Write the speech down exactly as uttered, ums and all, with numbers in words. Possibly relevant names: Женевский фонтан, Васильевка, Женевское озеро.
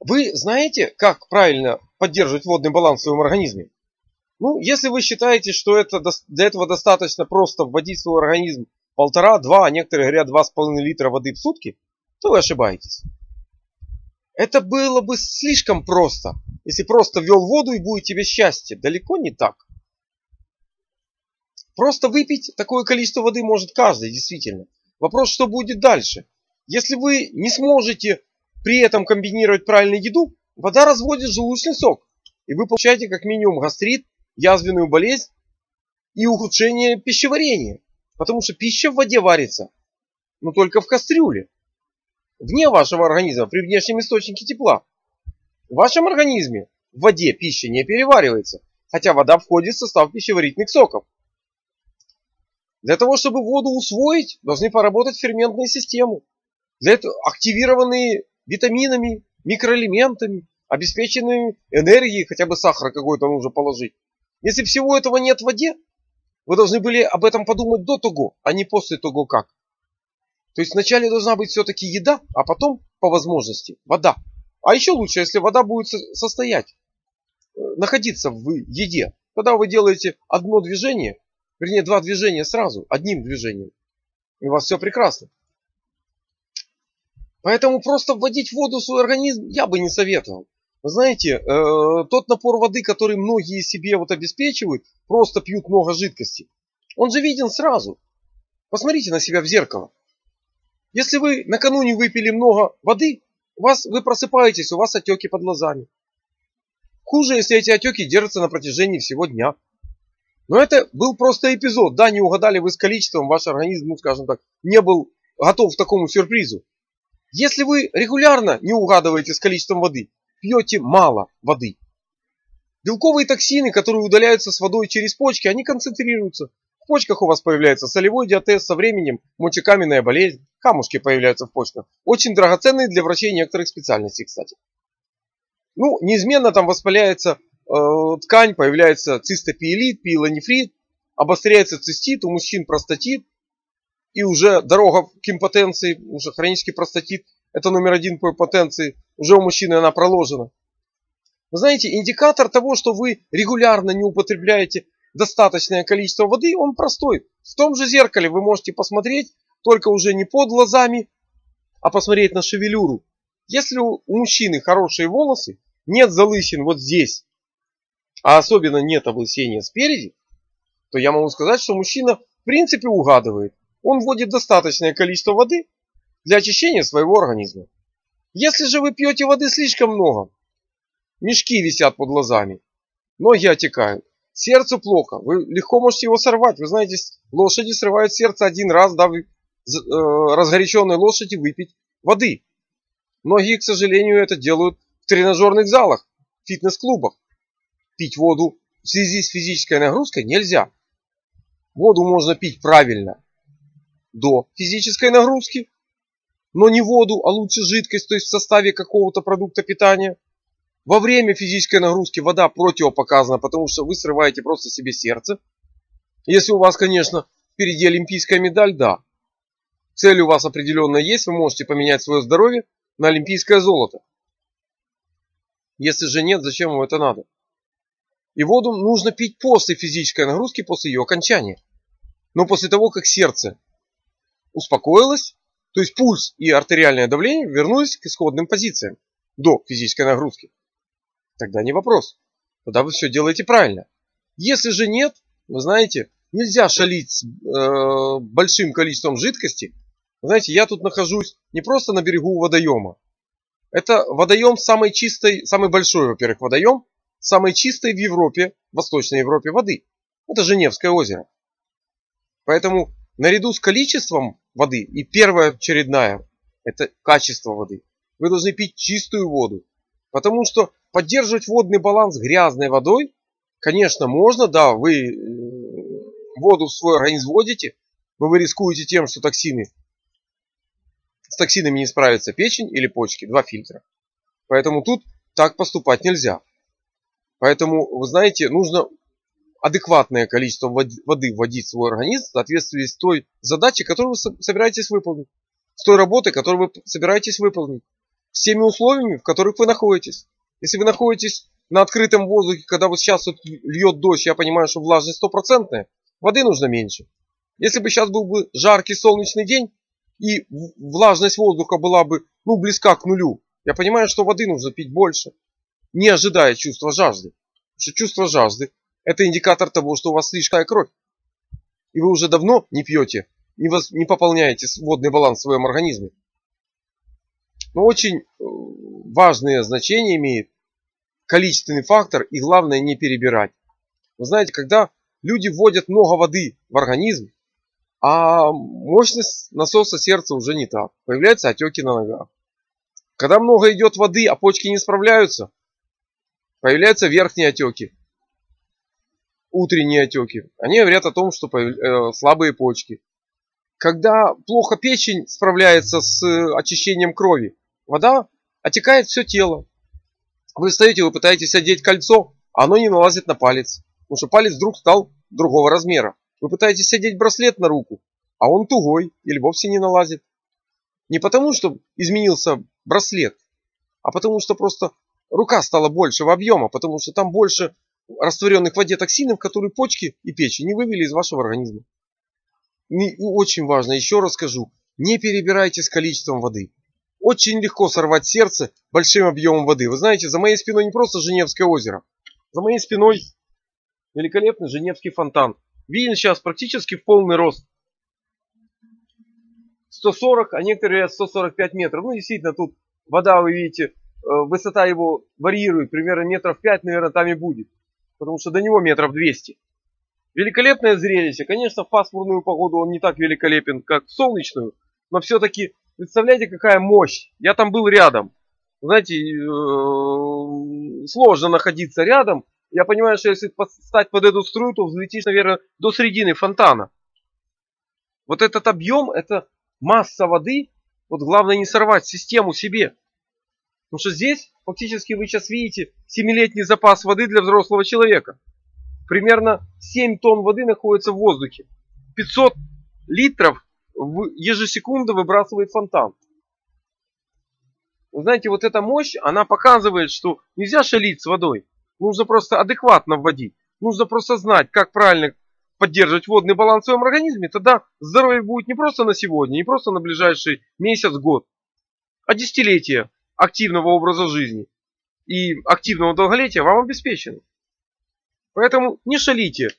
Вы знаете, как правильно поддерживать водный баланс в своем организме? Ну, если вы считаете, что это, для этого достаточно просто вводить в свой организм полтора-два, а некоторые говорят два с половиной литра воды в сутки, то вы ошибаетесь. Это было бы слишком просто, если просто ввел воду и будет тебе счастье. Далеко не так. Просто выпить такое количество воды может каждый, действительно. Вопрос, что будет дальше. Если вы не сможете при этом комбинировать правильную еду, вода разводит желудочный сок. И вы получаете как минимум гастрит, язвенную болезнь и ухудшение пищеварения. Потому что пища в воде варится, но только в кастрюле. Вне вашего организма, при внешнем источнике тепла. В вашем организме в воде пища не переваривается. Хотя вода входит в состав пищеварительных соков. Для того, чтобы воду усвоить, должны поработать ферментные системы. Для этого активированные витаминами, микроэлементами, обеспеченными энергией, хотя бы сахар какой-то нужно положить. Если всего этого нет в воде, вы должны были об этом подумать до того, а не после того как. То есть вначале должна быть все-таки еда, а потом, по возможности, вода. А еще лучше, если вода будет состоять, находиться в еде. Тогда вы делаете одно движение, вернее два движения сразу, одним движением. И у вас все прекрасно. Поэтому просто вводить воду в свой организм я бы не советовал. Вы знаете, э, тот напор воды, который многие себе вот обеспечивают, просто пьют много жидкости. Он же виден сразу. Посмотрите на себя в зеркало. Если вы накануне выпили много воды, у вас, вы просыпаетесь, у вас отеки под глазами. Хуже, если эти отеки держатся на протяжении всего дня. Но это был просто эпизод. Да, не угадали вы с количеством, ваш организм, ну, скажем так, не был готов к такому сюрпризу. Если вы регулярно не угадываете с количеством воды, пьете мало воды. Белковые токсины, которые удаляются с водой через почки, они концентрируются. В почках у вас появляется солевой диатез, со временем мочекаменная болезнь, камушки появляются в почках. Очень драгоценные для врачей некоторых специальностей, кстати. Ну, неизменно там воспаляется э, ткань, появляется цистопиелит, пиелонефрит, обостряется цистит, у мужчин простатит. И уже дорога к импотенции, уже хронический простатит, это номер один по импотенции, уже у мужчины она проложена. Вы знаете, индикатор того, что вы регулярно не употребляете достаточное количество воды, он простой. В том же зеркале вы можете посмотреть, только уже не под глазами, а посмотреть на шевелюру. Если у мужчины хорошие волосы, нет залысин вот здесь, а особенно нет облысения спереди, то я могу сказать, что мужчина в принципе угадывает. Он вводит достаточное количество воды для очищения своего организма. Если же вы пьете воды слишком много, мешки висят под глазами, ноги отекают, сердцу плохо, вы легко можете его сорвать. Вы знаете, лошади срывают сердце один раз, дав разгоряченной лошади выпить воды. Многие, к сожалению, это делают в тренажерных залах, фитнес-клубах. Пить воду в связи с физической нагрузкой нельзя. Воду можно пить правильно. До физической нагрузки, но не воду, а лучше жидкость, то есть в составе какого-то продукта питания. Во время физической нагрузки вода противопоказана, потому что вы срываете просто себе сердце. Если у вас, конечно, впереди олимпийская медаль, да. Цель у вас определенная есть, вы можете поменять свое здоровье на олимпийское золото. Если же нет, зачем вам это надо? И воду нужно пить после физической нагрузки, после ее окончания. Но после того, как сердце успокоилась, то есть пульс и артериальное давление вернулись к исходным позициям до физической нагрузки. Тогда не вопрос. Тогда вы все делаете правильно. Если же нет, вы знаете, нельзя шалить с э, большим количеством жидкости. Вы знаете, я тут нахожусь не просто на берегу водоема. Это водоем самый чистый, самый большой, во-первых, водоем, самый чистый в Европе, в Восточной Европе воды. Это Женевское озеро. Поэтому наряду с количеством воды, и первая очередная, это качество воды. Вы должны пить чистую воду. Потому что поддерживать водный баланс грязной водой, конечно, можно, да, вы воду в свой организм вводите, но вы рискуете тем, что токсины, с токсинами не справится печень или почки, два фильтра. Поэтому тут так поступать нельзя. Поэтому, вы знаете, нужно адекватное количество воды вводить в свой организм в соответствии с той задачей, которую вы собираетесь выполнить. С той работой, которую вы собираетесь выполнить. с теми условиями, в которых вы находитесь. Если вы находитесь на открытом воздухе, когда вот сейчас вот льет дождь, я понимаю, что влажность стопроцентная, воды нужно меньше. Если бы сейчас был бы жаркий солнечный день и влажность воздуха была бы, ну, близка к нулю, я понимаю, что воды нужно пить больше, не ожидая чувства жажды. Потому что чувство жажды — это индикатор того, что у вас слишком кровь. И вы уже давно не пьете, не пополняете водный баланс в своем организме. Но очень важное значение имеет количественный фактор, и главное не перебирать. Вы знаете, когда люди вводят много воды в организм, а мощность насоса сердца уже не та, появляются отеки на ногах. Когда много идет воды, а почки не справляются, появляются верхние отеки, утренние отеки. Они говорят о том, что слабые почки. Когда плохо печень справляется с очищением крови, вода отекает все тело. Вы встаете, вы пытаетесь одеть кольцо, а оно не налазит на палец. Потому что палец вдруг стал другого размера. Вы пытаетесь одеть браслет на руку, а он тугой или вовсе не налазит. Не потому, что изменился браслет, а потому, что просто рука стала большего объема, потому что там больше растворенных в воде токсинов, которые почки и печень не вывели из вашего организма. И очень важно, еще раз скажу, не перебирайте с количеством воды. Очень легко сорвать сердце большим объемом воды. Вы знаете, за моей спиной не просто Женевское озеро. За моей спиной великолепный Женевский фонтан. Виден сейчас практически в полный рост. сто сорок, а некоторые сто сорок пять метров. Ну, действительно, тут вода, вы видите, высота его варьирует. Примерно метров пять, наверное, там и будет. Потому что до него метров двести. Великолепное зрелище. Конечно, в пасмурную погоду он не так великолепен, как в солнечную. Но все-таки, представляете, какая мощь. Я там был рядом. Знаете, сложно находиться рядом. Я понимаю, что если подстать под эту струю, то взлетишь, наверное, до середины фонтана. Вот этот объем, это масса воды. Вот главное не сорвать систему себе. Потому что здесь, фактически, вы сейчас видите семилетний запас воды для взрослого человека. Примерно семь тонн воды находится в воздухе. пятьсот литров ежесекунду выбрасывает фонтан. Вы знаете, вот эта мощь, она показывает, что нельзя шалить с водой. Нужно просто адекватно вводить. Нужно просто знать, как правильно поддерживать водный баланс в своем организме. Тогда здоровье будет не просто на сегодня, не просто на ближайший месяц, год, а десятилетия активного образа жизни и активного долголетия вам обеспечены. Поэтому не шалите